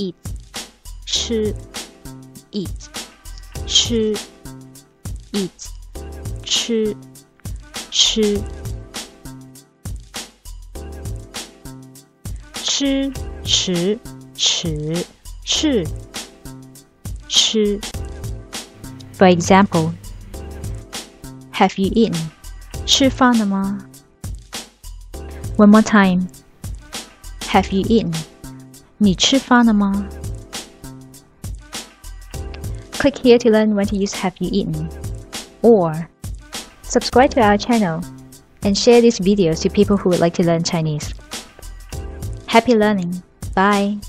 eat, 吃 eat, 吃 eat, 吃吃吃吃吃吃吃 For example, have you eaten? 吃饭了吗? One more time. Have you eaten? 你吃饭了吗? Click here to learn when to use have you eaten. Or subscribe to our channel and share these videos to people who would like to learn Chinese. Happy learning. Bye.